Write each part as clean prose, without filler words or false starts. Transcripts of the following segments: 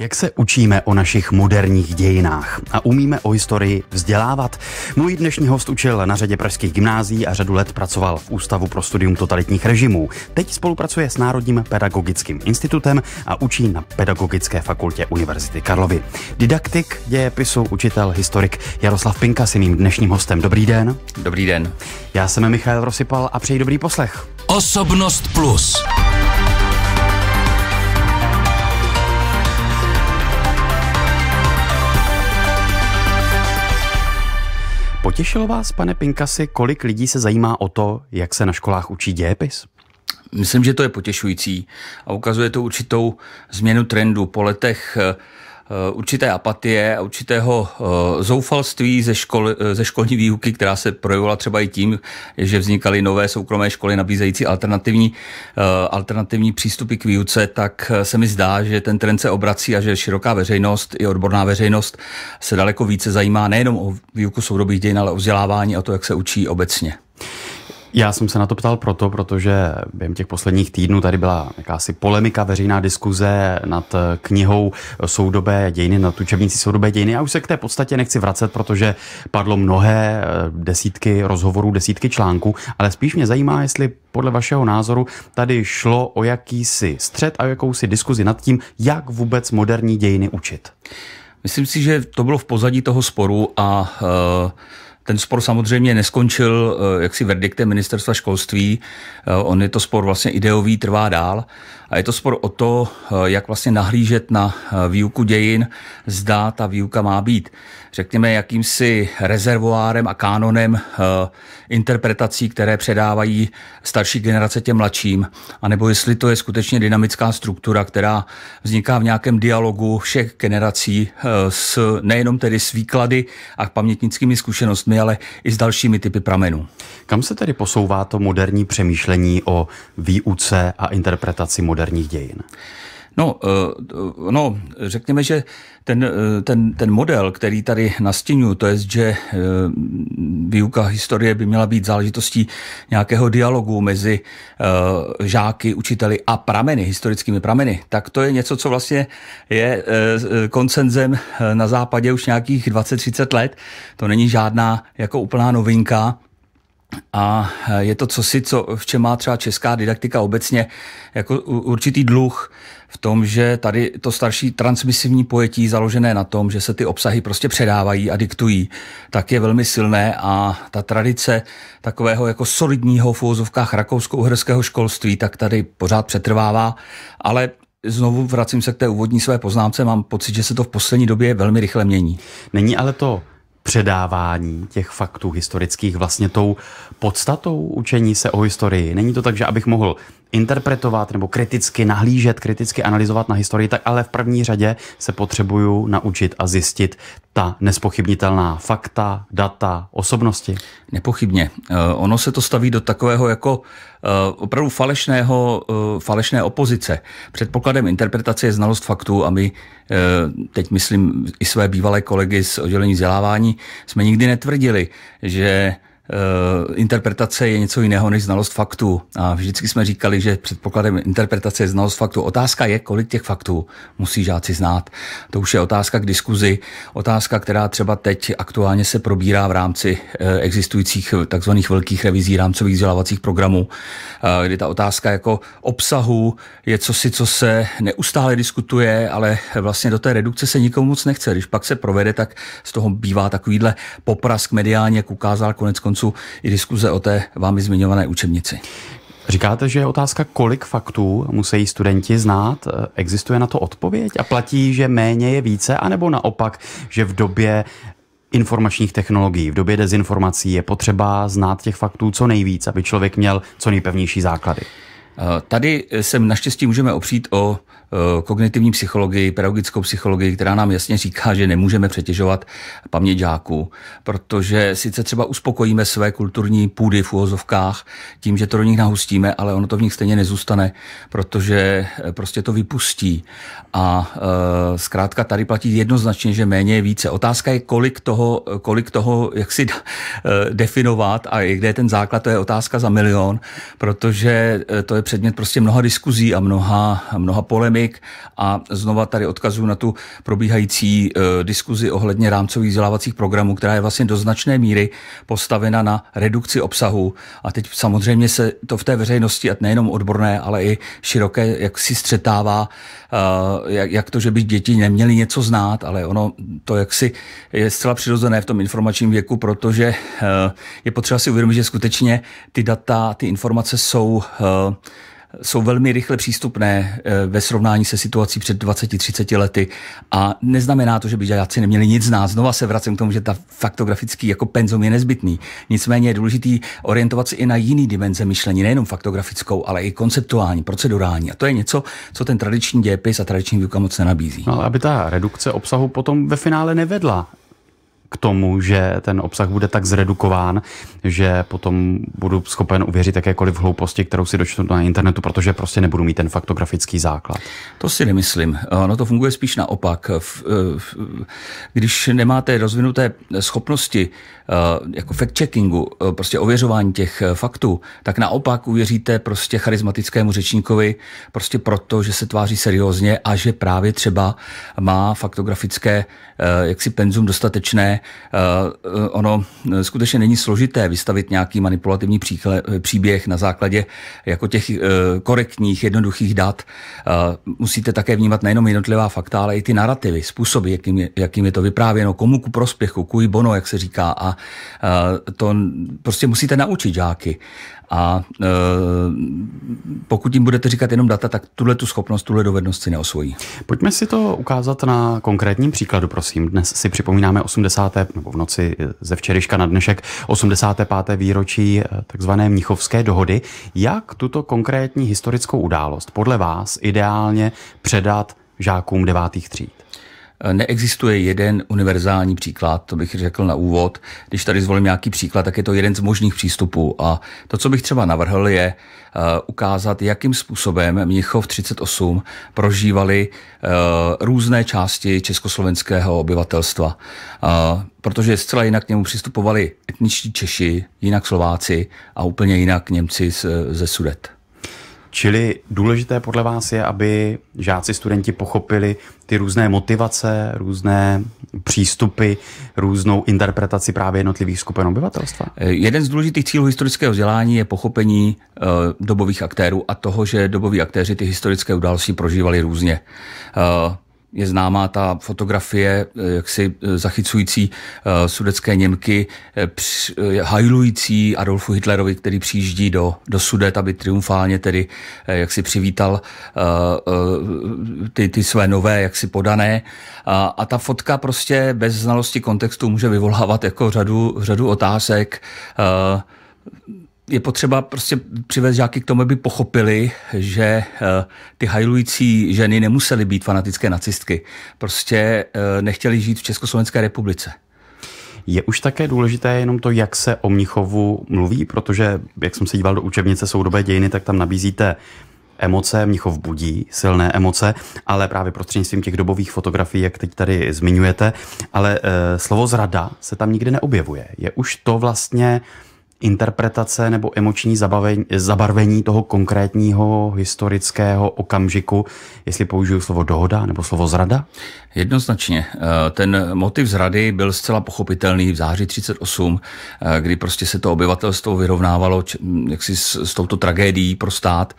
Jak se učíme o našich moderních dějinách a umíme o historii vzdělávat? Můj dnešní host učil na řadě pražských gymnázií a řadu let pracoval v Ústavu pro studium totalitních režimů. Teď spolupracuje s Národním pedagogickým institutem a učí na Pedagogické fakultě Univerzity Karlovy. Didaktik, dějepisu, učitel, historik Jaroslav Pinkas je mým dnešním hostem. Dobrý den. Dobrý den. Já jsem Michal Rozsypal a přeji dobrý poslech. Osobnost plus. Potěšilo vás, pane Pinkasi, kolik lidí se zajímá o to, jak se na školách učí dějepis? Myslím, že to je potěšující a ukazuje to určitou změnu trendu po letech určité apatie a určitého zoufalství ze školní výuky, která se projevovala třeba i tím, že vznikaly nové soukromé školy nabízející alternativní přístupy k výuce, tak se mi zdá, že ten trend se obrací a že široká veřejnost i odborná veřejnost se daleko více zajímá nejenom o výuku soudobých dějin, ale o vzdělávání a to, jak se učí obecně. Já jsem se na to ptal proto, protože během těch posledních týdnů tady byla jakási polemika, veřejná diskuze nad knihou Soudobé dějiny, nad učebnicí Soudobé dějiny. Já už se k té podstatě nechci vracet, protože padlo mnohé, desítky rozhovorů, desítky článků, ale spíš mě zajímá, jestli podle vašeho názoru tady šlo o jakýsi střet a jakousi diskuzi nad tím, jak vůbec moderní dějiny učit. Myslím si, že to bylo v pozadí toho sporu a ten spor samozřejmě neskončil jaksi verdiktem ministerstva školství. On je to spor vlastně ideový, trvá dál. A je to spor o to, jak vlastně nahlížet na výuku dějin, zda ta výuka má být, řekněme, jakýmsi rezervoárem a kánonem interpretací, které předávají starší generace těm mladším, anebo jestli to je skutečně dynamická struktura, která vzniká v nějakém dialogu všech generací nejenom tedy s výklady a pamětnickými zkušenostmi, ale i s dalšími typy pramenů. Kam se tedy posouvá to moderní přemýšlení o výuce a interpretaci moderních dějin? No, řekněme, že ten model, který tady nastiňuji, to je, že výuka historie by měla být záležitostí nějakého dialogu mezi žáky, učiteli a prameny, historickými prameny, tak to je něco, co vlastně je konsenzem na západě už nějakých 20-30 let. To není žádná jako úplná novinka. A je to cosi, v čem má třeba česká didaktika obecně jako určitý dluh v tom, že tady to starší transmisivní pojetí založené na tom, že se ty obsahy prostě předávají a diktují, tak je velmi silné a ta tradice takového jako solidního v uvozovkách rakousko-uherského školství tak tady pořád přetrvává, ale znovu vracím se k té úvodní své poznámce, mám pocit, že se to v poslední době velmi rychle mění. Není ale to předávání těch faktů historických vlastně tou podstatou učení se o historii? Není to tak, že abych mohl interpretovat nebo kriticky nahlížet, kriticky analyzovat na historii, tak ale v první řadě se potřebuju naučit a zjistit ta nespochybnitelná fakta, data, osobnosti? Nepochybně. Ono se to staví do takového jako opravdu falešné opozice. Předpokladem interpretace je znalost faktů a my, teď myslím i své bývalé kolegy z oddělení vzdělávání, jsme nikdy netvrdili, že interpretace je něco jiného než znalost faktů. A vždycky jsme říkali, že předpokladem interpretace je znalost faktů. Otázka je, kolik těch faktů musí žáci znát. To už je otázka k diskuzi, otázka, která třeba teď aktuálně se probírá v rámci existujících takzvaných velkých revizí rámcových vzdělávacích programů, kdy ta otázka jako obsahu je cosi, co se neustále diskutuje, ale vlastně do té redukce se nikomu moc nechce. Když pak se provede, tak z toho bývá takovýhle poprask mediálně, jak ukázal koneckonců i diskuze o té vámi zmiňované učebnici. Říkáte, že je otázka, kolik faktů musí studenti znát. Existuje na to odpověď? A platí, že méně je více? A nebo naopak, že v době informačních technologií, v době dezinformací je potřeba znát těch faktů co nejvíc, aby člověk měl co nejpevnější základy? Tady se naštěstí můžeme opřít o kognitivní psychologii, pedagogickou psychologii, která nám jasně říká, že nemůžeme přetěžovat paměť žáků, protože sice třeba uspokojíme své kulturní půdy v uvozovkách tím, že to do nich nahustíme, ale ono to v nich stejně nezůstane, protože prostě to vypustí. A zkrátka tady platí jednoznačně, že méně je více. Otázka je, kolik toho jak si definovat a kde je ten základ, to je otázka za milion, protože to je předmět prostě mnoha diskuzí a mnoha polemik a znova tady odkazuju na tu probíhající diskuzi ohledně rámcových vzdělávacích programů, která je vlastně do značné míry postavena na redukci obsahu a teď samozřejmě se to v té veřejnosti, a nejenom odborné, ale i široké, jak si střetává, jak to, že by děti neměly něco znát, ale ono to jaksi je zcela přirozené v tom informačním věku, protože je potřeba si uvědomit, že skutečně ty data, ty informace jsou velmi rychle přístupné ve srovnání se situací před 20-30 lety a neznamená to, že by žáci neměli nic znát. Znova se vracím k tomu, že ta faktografický jako penzum je nezbytný. Nicméně je důležitý orientovat se i na jiný dimenze myšlení, nejenom faktografickou, ale i konceptuální, procedurální. A to je něco, co ten tradiční dějepis a tradiční výuka moc nenabízí. No, ale aby ta redukce obsahu potom ve finále nevedla k tomu, že ten obsah bude tak zredukován, že potom budu schopen uvěřit jakékoliv hlouposti, kterou si dočtu na internetu, protože prostě nebudu mít ten faktografický základ. To si nemyslím. No to funguje spíš naopak. Když nemáte rozvinuté schopnosti jako fact-checkingu, prostě ověřování těch faktů, tak naopak uvěříte prostě charismatickému řečníkovi prostě proto, že se tváří seriózně a že právě třeba má faktografické jaksi penzum dostatečné. Ono skutečně není složité vystavit nějaký manipulativní příběh na základě jako těch korektních, jednoduchých dat. Musíte také vnímat nejenom jednotlivá fakta, ale i ty narrativy, způsoby, jakým je to vyprávěno, komu ku prospěchu, cui bono, jak se říká. A to prostě musíte naučit žáky. A pokud jim budete říkat jenom data, tak tu schopnost, tuhle dovednost si neosvojí. Pojďme si to ukázat na konkrétním příkladu, prosím. Dnes si připomínáme v noci ze včerejška na dnešek 85. výročí takzvané Mnichovské dohody. Jak tuto konkrétní historickou událost podle vás ideálně předat žákům 9. tříd? Neexistuje jeden univerzální příklad, to bych řekl na úvod. Když tady zvolím nějaký příklad, tak je to jeden z možných přístupů. A to, co bych třeba navrhl, je ukázat, jakým způsobem Mnichov 38 prožívali různé části československého obyvatelstva. Protože zcela jinak k němu přistupovali etničtí Češi, jinak Slováci a úplně jinak Němci ze Sudet. Čili důležité podle vás je, aby žáci, studenti pochopili ty různé motivace, různé přístupy, různou interpretaci právě jednotlivých skupin obyvatelstva? Jeden z důležitých cílů historického vzdělání je pochopení dobových aktérů a toho, že doboví aktéři ty historické události prožívali různě. Je známá ta fotografie, jaksi zachycující sudetské Němky, hajlující Adolfu Hitlerovi, který přijíždí do Sudet, aby triumfálně tedy jaksi přivítal ty své nové jaksi podané. A ta fotka prostě bez znalosti kontextu může vyvolávat jako řadu otázek. Je potřeba prostě přivést žáky k tomu, aby pochopili, že ty hajlující ženy nemusely být fanatické nacistky. Prostě nechtěli žít v Československé republice. Je už také důležité jenom to, jak se o Mnichovu mluví, protože, jak jsem se díval do učebnice soudobé dějiny, tak tam nabízíte emoce, Mnichov budí silné emoce, ale právě prostřednictvím těch dobových fotografií, jak teď tady zmiňujete, ale slovo zrada se tam nikdy neobjevuje. Je už to vlastně interpretace nebo emoční zabarvení toho konkrétního historického okamžiku, jestli použiju slovo dohoda nebo slovo zrada? Jednoznačně. Ten motiv zrady byl zcela pochopitelný v září 1938, kdy prostě se to obyvatelstvo vyrovnávalo jaksi s touto tragédií pro stát,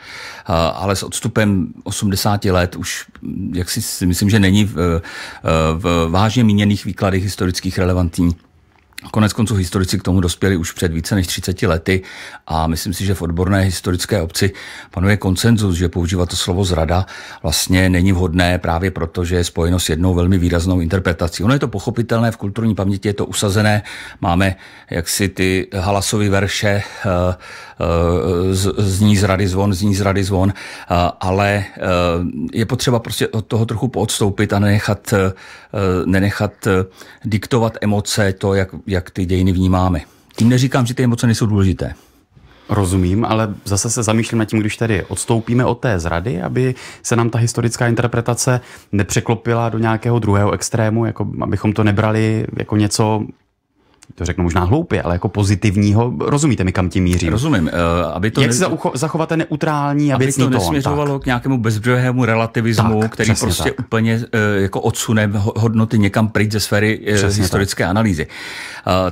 ale s odstupem 80 let už jaksi si myslím, že není v vážně míněných výkladech historických relevantní. Konec konců historici k tomu dospěli už před více než 30 lety a myslím si, že v odborné historické obci panuje konsenzus, že používat to slovo zrada vlastně není vhodné právě proto, že je spojeno s jednou velmi výraznou interpretací. Ono je to pochopitelné, v kulturní paměti je to usazené, máme jaksi ty Halasovy verše, zní zrady zvon, zní zrady zvon, ale je potřeba prostě od toho trochu poodstoupit a nenechat diktovat emoce, to, jak ty dějiny vnímáme. Tím neříkám, že ty emoce nejsou důležité. Rozumím, ale zase se zamýšlím nad tím, když tedy odstoupíme od té zrady, aby se nám ta historická interpretace nepřeklopila do nějakého druhého extrému, jako abychom to nebrali jako něco to řeknu možná hloupě, ale jako pozitivního, rozumíte mi, kam tím míří? Rozumím. Aby to zachovat ten neutrální a věcný tón. Aby to nesměřovalo k nějakému bezbřehému relativismu, tak, který prostě tak úplně jako odsune hodnoty někam pryč ze sféry historické analýzy.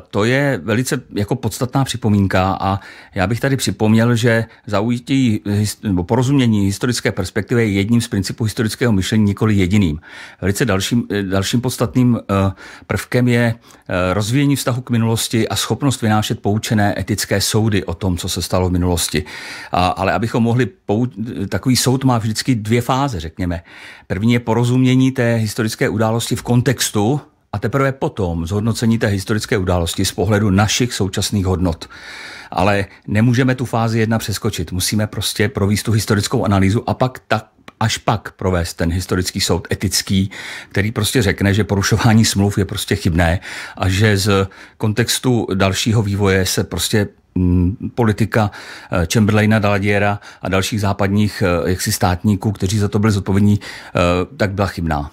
To je velice jako podstatná připomínka a já bych tady připomněl, že zaujetí nebo porozumění historické perspektivy je jedním z principů historického myšlení, nikoli jediným. Velice dalším podstatným prvkem je rozvíjení vztahu k minulosti a schopnost vynášet poučené etické soudy o tom, co se stalo v minulosti. Ale abychom mohli, takový soud má vždycky dvě fáze, řekněme. První je porozumění té historické události v kontextu a teprve potom zhodnocení té historické události z pohledu našich současných hodnot. Ale nemůžeme tu fázi jedna přeskočit. Musíme prostě provést tu historickou analýzu a pak až pak provést ten historický soud etický, který prostě řekne, že porušování smluv je prostě chybné a že z kontextu dalšího vývoje se prostě politika Chamberlaina, Daladiera a dalších západních jaksi státníků, kteří za to byli zodpovědní, tak byla chybná.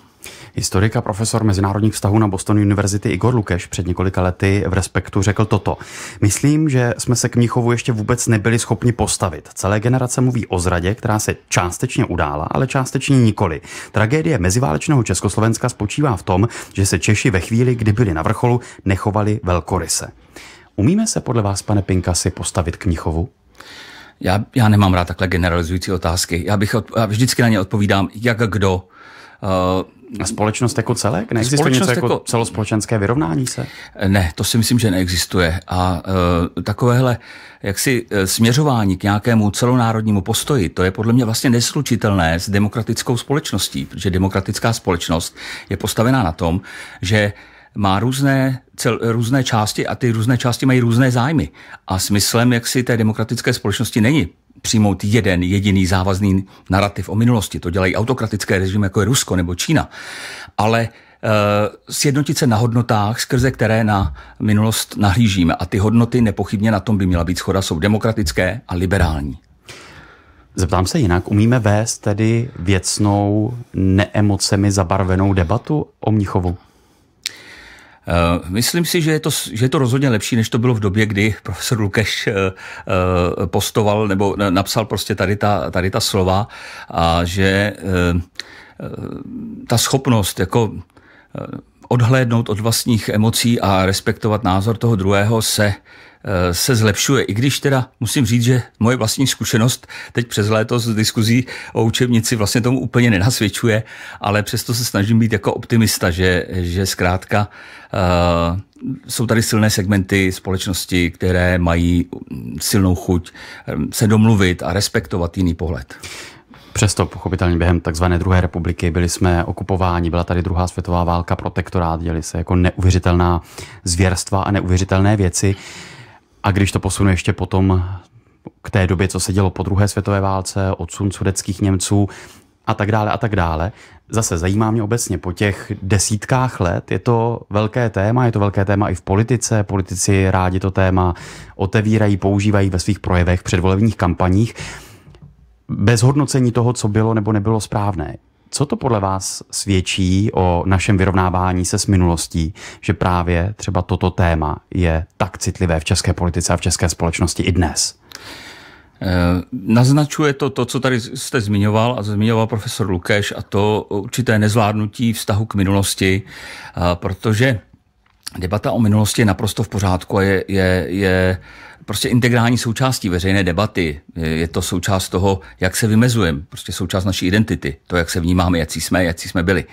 Historik a profesor mezinárodních vztahů na Boston University Igor Lukeš před několika lety v Respektu řekl toto. Myslím, že jsme se k Mnichovu ještě vůbec nebyli schopni postavit. Celé generace mluví o zradě, která se částečně udála, ale částečně nikoli. Tragédie meziválečného Československa spočívá v tom, že se Češi ve chvíli, kdy byli na vrcholu, nechovali velkoryse. Umíme se podle vás, pane Pinkasi, postavit k Mnichovu? Já nemám rád takhle generalizující otázky. Já vždycky na ně odpovídám, jak a kdo. A společnost jako celek? Neexistuje něco jako celospolečenské vyrovnání se? Ne, to si myslím, že neexistuje. A takovéhle jaksi směřování k nějakému celonárodnímu postoji, to je podle mě vlastně neslučitelné s demokratickou společností, protože demokratická společnost je postavená na tom, že má různé části a ty různé části mají různé zájmy. A smyslem jaksi té demokratické společnosti není přijmout jeden jediný závazný narrativ o minulosti. To dělají autokratické režimy, jako je Rusko nebo Čína. Ale sjednotit se na hodnotách, skrze které na minulost nahlížíme. A ty hodnoty nepochybně na tom by měla být shoda, jsou demokratické a liberální. Zeptám se jinak, umíme vést tedy věcnou, neemocemi zabarvenou debatu o Mnichovu? Myslím si, že je to rozhodně lepší, než to bylo v době, kdy profesor Lukeš postoval nebo napsal prostě tady ta slova a že ta schopnost jako odhlédnout od vlastních emocí a respektovat názor toho druhého se zlepšuje. I když teda musím říct, že moje vlastní zkušenost teď přes léto z diskuzí o učebnici vlastně tomu úplně nenasvědčuje, ale přesto se snažím být jako optimista, že zkrátka jsou tady silné segmenty společnosti, které mají silnou chuť se domluvit a respektovat jiný pohled. Přesto pochopitelně během takzvané druhé republiky byli jsme okupováni, byla tady druhá světová válka, protektorát, děli se jako neuvěřitelná zvěrstva a neuvěřitelné věci. A když to posunu ještě potom k té době, co se dělo po druhé světové válce, odsun sudetských Němců a tak dále, zase zajímá mě obecně, po těch desítkách let je to velké téma i v politice, politici rádi to téma otevírají, používají ve svých projevech, předvolebních kampaních, bez hodnocení toho, co bylo nebo nebylo správné. Co to podle vás svědčí o našem vyrovnávání se s minulostí, že právě třeba toto téma je tak citlivé v české politice a v české společnosti i dnes? Naznačuje to, co tady jste zmiňoval a zmiňoval profesor Lukeš, a to určité nezvládnutí vztahu k minulosti, protože debata o minulosti je naprosto v pořádku a je prostě integrální součástí veřejné debaty. Je to součást toho, jak se vymezujeme, prostě součást naší identity, to, jak se vnímáme, jací jsme byli.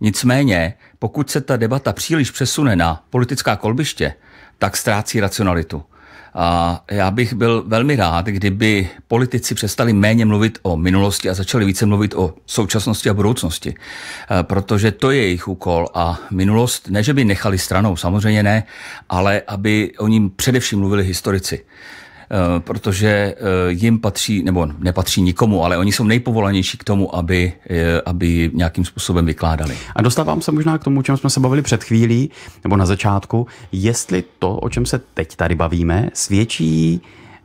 Nicméně, pokud se ta debata příliš přesune na politická kolbiště, tak ztrácí racionalitu. A já bych byl velmi rád, kdyby politici přestali méně mluvit o minulosti a začali více mluvit o současnosti a budoucnosti, protože to je jejich úkol a minulost, ne že by nechali stranou, samozřejmě ne, ale aby o ní především mluvili historici, protože jim patří, nebo nepatří nikomu, ale oni jsou nejpovolanější k tomu, aby nějakým způsobem vykládali. A dostávám se možná k tomu, o čem jsme se bavili před chvílí, nebo na začátku, jestli to, o čem se teď tady bavíme, svědčí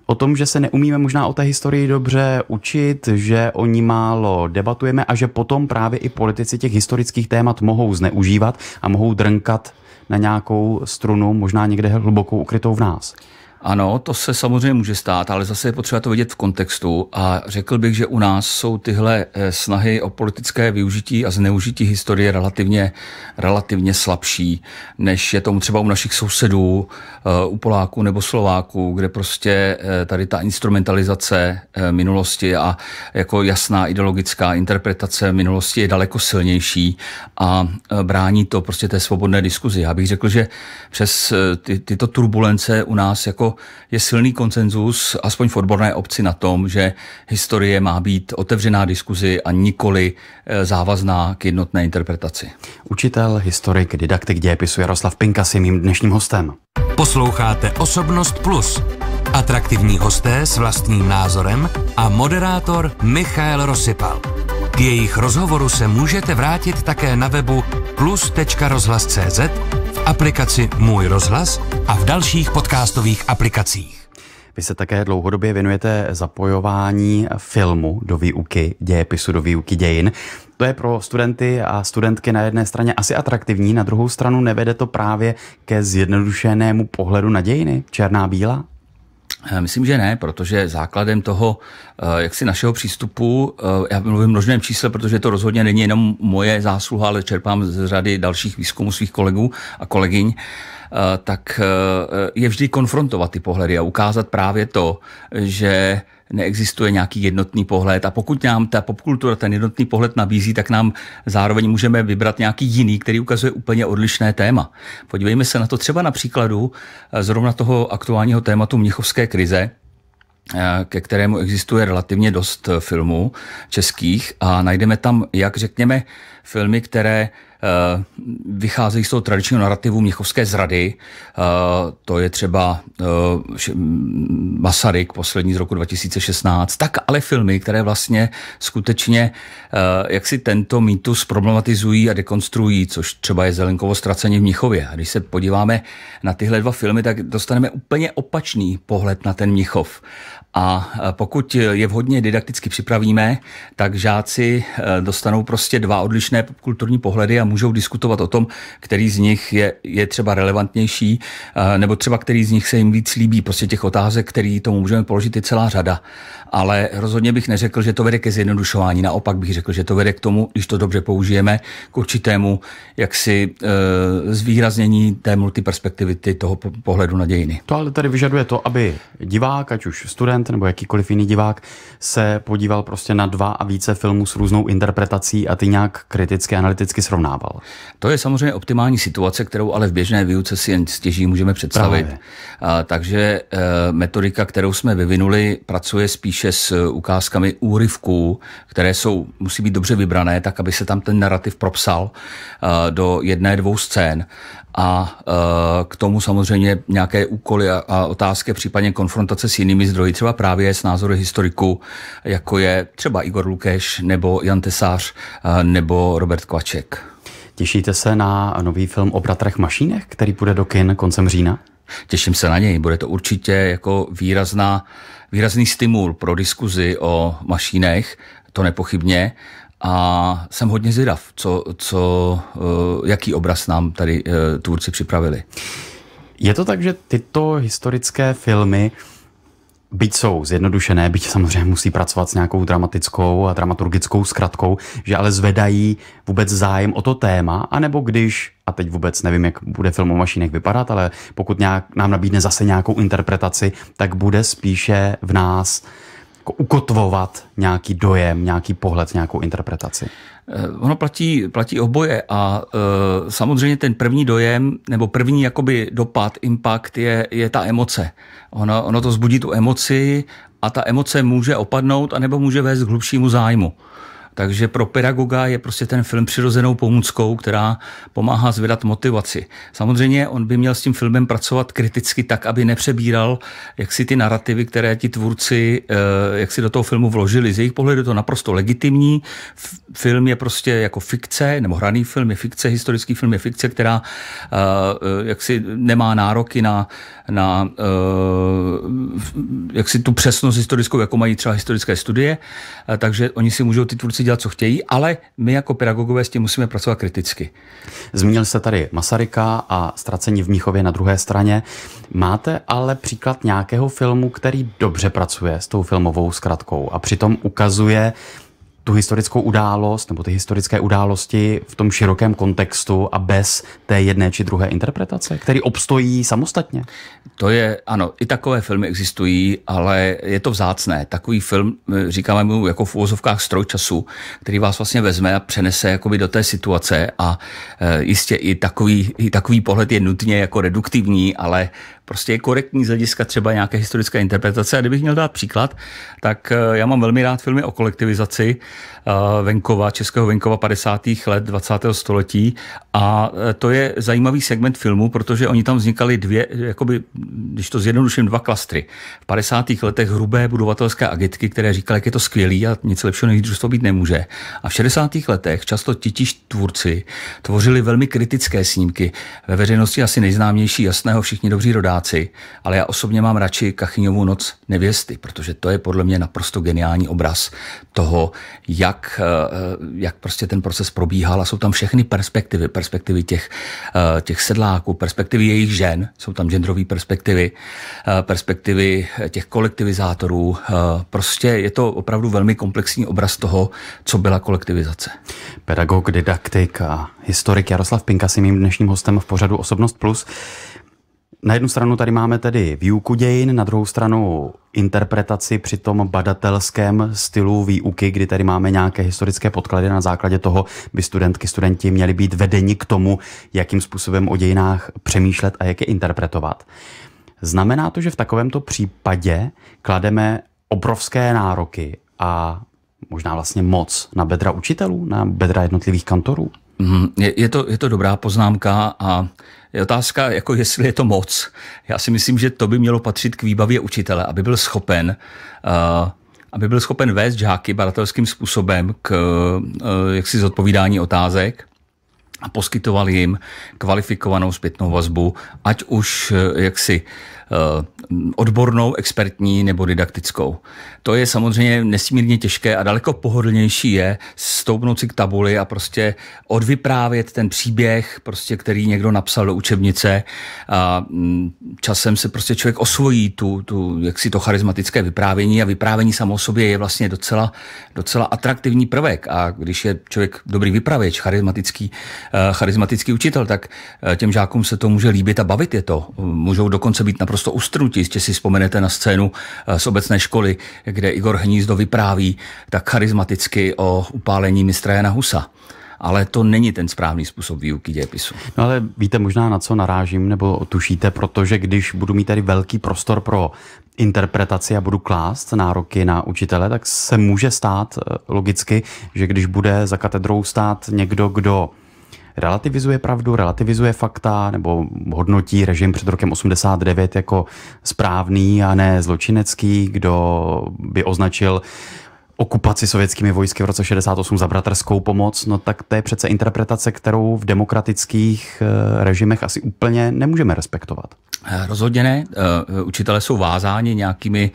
o tom, že se neumíme možná o té historii dobře učit, že o ní málo debatujeme a že potom právě i politici těch historických témat mohou zneužívat a mohou drnkat na nějakou strunu, možná někde hlubokou ukrytou v nás. Ano, to se samozřejmě může stát, ale zase je potřeba to vidět v kontextu a řekl bych, že u nás jsou tyhle snahy o politické využití a zneužití historie relativně slabší, než je tomu třeba u našich sousedů, u Poláků nebo Slováků, kde prostě tady ta instrumentalizace minulosti a jako jasná ideologická interpretace minulosti je daleko silnější a brání to prostě té svobodné diskuzi. Já bych řekl, že přes tyto turbulence u nás jako je silný konsenzus, aspoň v odborné obci, na tom, že historie má být otevřená diskuzi a nikoli závazná k jednotné interpretaci. Učitel, historik, didaktik dějepisu Jaroslav Pinkas je mým dnešním hostem. Posloucháte Osobnost Plus. Atraktivní hosté s vlastním názorem a moderátor Michal Rozsypal. K jejich rozhovoru se můžete vrátit také na webu plus.rozhlas.cz, v aplikaci Můj rozhlas a v dalších podcastových aplikacích. Vy se také dlouhodobě věnujete zapojování filmu do výuky dějepisu, do výuky dějin. To je pro studenty a studentky na jedné straně asi atraktivní, na druhou stranu nevede to právě ke zjednodušenému pohledu na dějiny, černá bílá? Myslím, že ne, protože základem toho, jaksi našeho přístupu, já mluvím v množném čísle, protože to rozhodně není jenom moje zásluha, ale čerpám z řady dalších výzkumů svých kolegů a kolegyň, tak je vždy konfrontovat ty pohledy a ukázat právě to, že neexistuje nějaký jednotný pohled a pokud nám ta popkultura ten jednotný pohled nabízí, tak nám zároveň můžeme vybrat nějaký jiný, který ukazuje úplně odlišné téma. Podívejme se na to třeba na příkladu zrovna toho aktuálního tématu mnichovské krize, ke kterému existuje relativně dost filmů českých a najdeme tam, jak řekněme, filmy, které vycházejí z toho tradičního narrativu mnichovské zrady. To je třeba Masaryk, poslední z roku 2016. Tak ale filmy, které vlastně skutečně jak si tento mýtus problematizují a dekonstruují, což třeba je Zelenkovo Ztracení v Mnichově. A když se podíváme na tyhle dva filmy, tak dostaneme úplně opačný pohled na ten Mnichov. A pokud je vhodně didakticky připravíme, tak žáci dostanou prostě dva odlišné kulturní pohledy a můžou diskutovat o tom, který z nich je třeba relevantnější, nebo třeba který z nich se jim víc líbí. Prostě těch otázek, který tomu můžeme položit, je celá řada. Ale rozhodně bych neřekl, že to vede ke zjednodušování. Naopak bych řekl, že to vede k tomu, když to dobře použijeme, k určitému jaksi zvýraznění té multiperspektivity toho pohledu na dějiny. To ale tady vyžaduje to, aby divák, ať už student nebo jakýkoliv jiný divák, se podíval prostě na dva a více filmů s různou interpretací a ty nějak kriticky, analyticky srovnával. To je samozřejmě optimální situace, kterou ale v běžné výuce si jen stěží můžeme představit. Takže metodika, kterou jsme vyvinuli, pracuje spíše s ukázkami úryvků, které jsou, musí být dobře vybrané, tak aby se tam ten narrativ propsal do jedné, dvou scén. A k tomu samozřejmě nějaké úkoly a otázky, případně konfrontace s jinými zdroji, třeba právě s názory historiků, jako je třeba Igor Lukeš nebo Jan Tesář nebo Robert Kvaček. Těšíte se na nový film o bratrech Mašínech, který půjde do kin koncem října? Těším se na něj. Bude to určitě jako výrazný stimul pro diskuzi o Mašínech, to nepochybně. A jsem hodně zvědav, jaký obraz nám tady tvůrci připravili. Je to tak, že tyto historické filmy, byť jsou zjednodušené, byť samozřejmě musí pracovat s nějakou dramatickou a dramaturgickou zkratkou, že ale zvedají vůbec zájem o to téma, anebo když, a teď vůbec nevím, jak bude film o Mašínech vypadat, ale pokud nám nabídne zase nějakou interpretaci, tak bude spíše v nás ukotvovat nějaký dojem, nějaký pohled, nějakou interpretaci. Ono platí oboje a samozřejmě ten první dojem nebo první jakoby dopad, impact je ta emoce. Ono to vzbudí tu emoci a ta emoce může opadnout anebo může vést k hlubšímu zájmu. Takže pro pedagoga je prostě ten film přirozenou pomůckou, která pomáhá zvedat motivaci. Samozřejmě on by měl s tím filmem pracovat kriticky tak, aby nepřebíral jaksi ty narrativy, které ti tvůrci jaksi do toho filmu vložili. Z jejich pohledu je to naprosto legitimní. Film je prostě jako fikce, nebo hraný film je fikce, historický film je fikce, která jaksi nemá nároky na jaksi tu přesnost historickou, jako mají třeba historické studie, takže oni si můžou ty tvůrci dělat, co chtějí, ale my jako pedagogové s tím musíme pracovat kriticky. Zmínil jste tady Masaryka a Ztracení v Mnichově na druhé straně. Máte ale příklad nějakého filmu, který dobře pracuje s tou filmovou zkratkou a přitom ukazuje tu historickou událost nebo ty historické události v tom širokém kontextu a bez té jedné či druhé interpretace, který obstojí samostatně? To je, ano, i takové filmy existují, ale je to vzácné. Takový film, říkáme mu jako v uvozovkách stroj času, který vás vlastně vezme a přenese jakoby do té situace a jistě i takový pohled je nutně jako reduktivní, ale prostě je korektní z hlediska třeba nějaké historické interpretace. A kdybych měl dát příklad, tak já mám velmi rád filmy o kolektivizaci venkova, českého venkova 50. let 20. století a to je zajímavý segment filmu, protože oni tam vznikaly dvě, jakoby, když to zjednoduším, dva klastry. V 50. letech hrubé budovatelské agitky, které říkaly, jak je to skvělý a nic lepšího než družstvo být nemůže. A v 60. letech často titíž tvůrci tvořili velmi kritické snímky. Ve veřejnosti asi nejznámější Jasného, Všichni dobří rodáci, ale já osobně mám radši Kachyňovu Noc nevěsty, protože to je podle mě naprosto geniální obraz toho, jak prostě ten proces probíhal a jsou tam všechny perspektivy. Perspektivy těch sedláků, perspektivy jejich žen, jsou tam genderové perspektivy, perspektivy těch kolektivizátorů. Prostě je to opravdu velmi komplexní obraz toho, co byla kolektivizace. Pedagog, didaktik a historik Jaroslav Pinkas je mým dnešním hostem v pořadu Osobnost Plus. Na jednu stranu tady máme tedy výuku dějin, na druhou stranu interpretaci při tom badatelském stylu výuky, kdy tady máme nějaké historické podklady, na základě toho by studentky, studenti měli být vedeni k tomu, jakým způsobem o dějinách přemýšlet a jak je interpretovat. Znamená to, že v takovémto případě klademe obrovské nároky a možná vlastně moc na bedra učitelů, na bedra jednotlivých kantorů? Je to dobrá poznámka a je otázka, jako jestli je to moc. Já si myslím, že to by mělo patřit k výbavě učitele, aby byl schopen vést žáky badatelským způsobem k jaksi zodpovídání otázek a poskytoval jim kvalifikovanou zpětnou vazbu, ať už jaksi odbornou, expertní nebo didaktickou. To je samozřejmě nesmírně těžké a daleko pohodlnější je stoupnout si k tabuli a prostě odvyprávět ten příběh, prostě, který někdo napsal do učebnice a časem se prostě člověk osvojí jaksi to charismatické vyprávění a vyprávění samo o sobě je vlastně docela atraktivní prvek a když je člověk dobrý vypravěč, charismatický učitel, tak těm žákům se to může líbit a bavit je to. Můžou dokonce být naprosto ustrnutí. Jestli si vzpomenete na scénu z obecné školy, kde Igor Hnízdo vypráví tak charismaticky o upálení mistra Jana Husa. Ale to není ten správný způsob výuky dějepisu. No ale víte možná, na co narážím, nebo tušíte, protože když budu mít tady velký prostor pro interpretaci a budu klást nároky na učitele, tak se může stát logicky, že když bude za katedrou stát někdo, kdo relativizuje pravdu, relativizuje fakta nebo hodnotí režim před rokem 89 jako správný a ne zločinecký, kdo by označil okupaci sovětskými vojsky v roce 68 za bratrskou pomoc, no tak to je přece interpretace, kterou v demokratických režimech asi úplně nemůžeme respektovat. Rozhodně ne. Učitelé jsou vázáni nějakými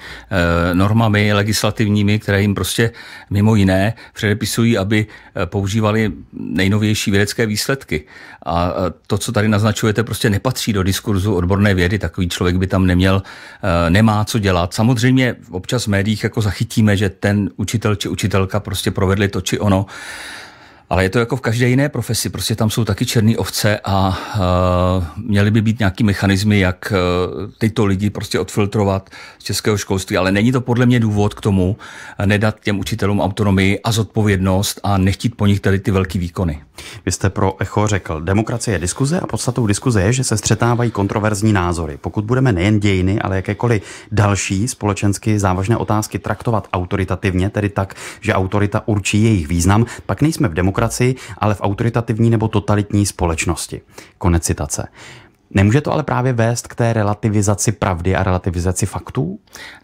normami legislativními, které jim prostě mimo jiné předepisují, aby používali nejnovější vědecké výsledky. A to, co tady naznačujete, prostě nepatří do diskurzu odborné vědy. Takový člověk by tam nemá co dělat. Samozřejmě občas v médiích jako zachytíme, že ten učitel či učitelka prostě provedli to či ono. Ale je to jako v každé jiné profesi, prostě tam jsou taky černé ovce a měly by být nějaký mechanismy, jak tyto lidi prostě odfiltrovat z českého školství. Ale není to podle mě důvod k tomu nedat těm učitelům autonomii a zodpovědnost a nechtít po nich tady ty velký výkony. Vy jste pro Echo řekl, demokracie je diskuze a podstatou diskuze je, že se střetávají kontroverzní názory. Pokud budeme nejen dějiny, ale jakékoliv další společensky závažné otázky traktovat autoritativně, tedy tak, že autorita určí jejich význam, pak nejsme v demokracii, ale v autoritativní nebo totalitní společnosti. Konec citace. Nemůže to ale právě vést k té relativizaci pravdy a relativizaci faktů?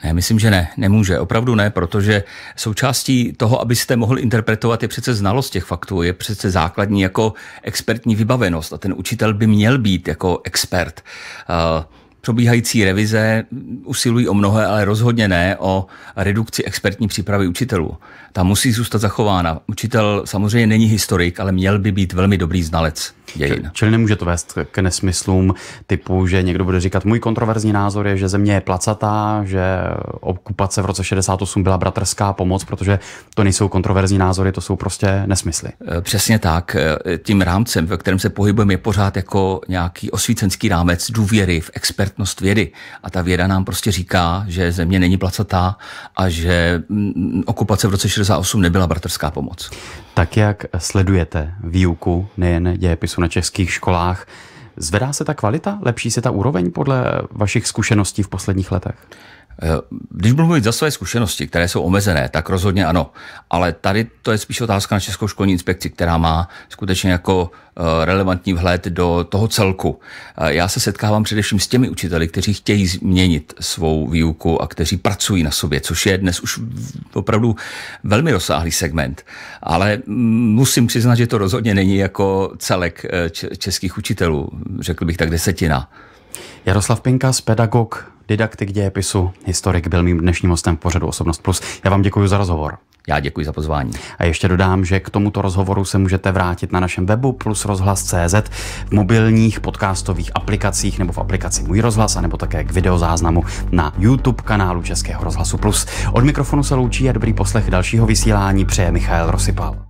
Ne, myslím, že ne. Nemůže. Opravdu ne, protože součástí toho, abyste mohli interpretovat, je přece znalost těch faktů, je přece základní jako expertní vybavenost a ten učitel by měl být jako expert. Probíhající revize usilují o mnohé, ale rozhodně ne o redukci expertní přípravy učitelů. Ta musí zůstat zachována. Učitel samozřejmě není historik, ale měl by být velmi dobrý znalec dějin. Čili nemůže to vést k nesmyslům typu, že někdo bude říkat, můj kontroverzní názor je, že země je placatá, že okupace v roce 68 byla bratrská pomoc, protože to nejsou kontroverzní názory, to jsou prostě nesmysly. Přesně tak. Tím rámcem, ve kterém se pohybujeme, je pořád jako nějaký osvícenský rámec důvěry v expertnost vědy. A ta věda nám prostě říká, že země není placatá a že okupace v roce 68 nebyla bratrská pomoc. Tak jak sledujete výuku nejen dějepisu na českých školách, zvedá se ta kvalita? Lepší se ta úroveň podle vašich zkušeností v posledních letech? Když budu mluvit za své zkušenosti, které jsou omezené, tak rozhodně ano. Ale tady to je spíš otázka na Českou školní inspekci, která má skutečně jako relevantní vhled do toho celku. Já se setkávám především s těmi učiteli, kteří chtějí změnit svou výuku a kteří pracují na sobě, což je dnes už opravdu velmi rozsáhlý segment. Ale musím přiznat, že to rozhodně není jako celek českých učitelů, řekl bych tak 10%. Jaroslav Pinkas, pedagog, didaktik dějepisu, historik, byl mým dnešním hostem v pořadu Osobnost Plus. Já vám děkuji za rozhovor. Já děkuji za pozvání. A ještě dodám, že k tomuto rozhovoru se můžete vrátit na našem webu plusrozhlas.cz, v mobilních podcastových aplikacích nebo v aplikaci Můj rozhlas, anebo také k videozáznamu na YouTube kanálu Českého rozhlasu Plus. Od mikrofonu se loučí a dobrý poslech dalšího vysílání přeje Michal Rozsypal.